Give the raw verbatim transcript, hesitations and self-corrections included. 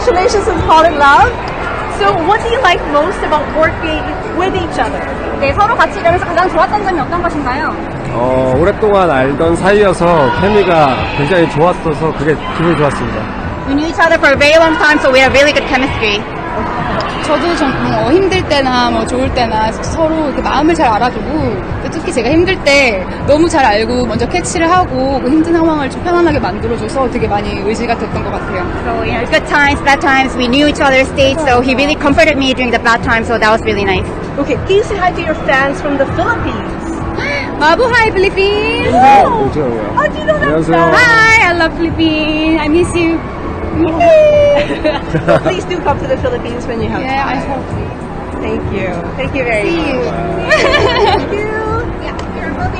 Congratulations on Call It Love. So what do you like most about working with each other? 네, 서로 같이 일하면서 가장 좋았던 점이 어떤 것인가요? 어, 오랫동안 알던 사이여서 케미가 굉장히 좋았어서 그게 기분이 좋았습니다. We knew each other for a very long time, so we have really good chemistry. 저도 좀 뭐 힘들 때나 뭐 좋을 때나 서로 이렇게 마음을 잘 알아주고, 특히 제가 힘들 때 너무 잘 알고 먼저 캐치를 하고 그 힘든 상황을 좀 편안하게 만들어줘서 되게 많이 의지가 됐던 것 같아요. So you know, good times, bad times, we knew each other's states, so he really comforted me during the bad times, so that was really nice. Okay, can you say hi to your fans from the Philippines? Mabuhay Philippines! Oh, how do you know that? Hi, I love Philippines. I miss you. So please do come to the Philippines when you have yeah, time. Yeah, I hope. Thank you. Thank you very much. See you. Thank you.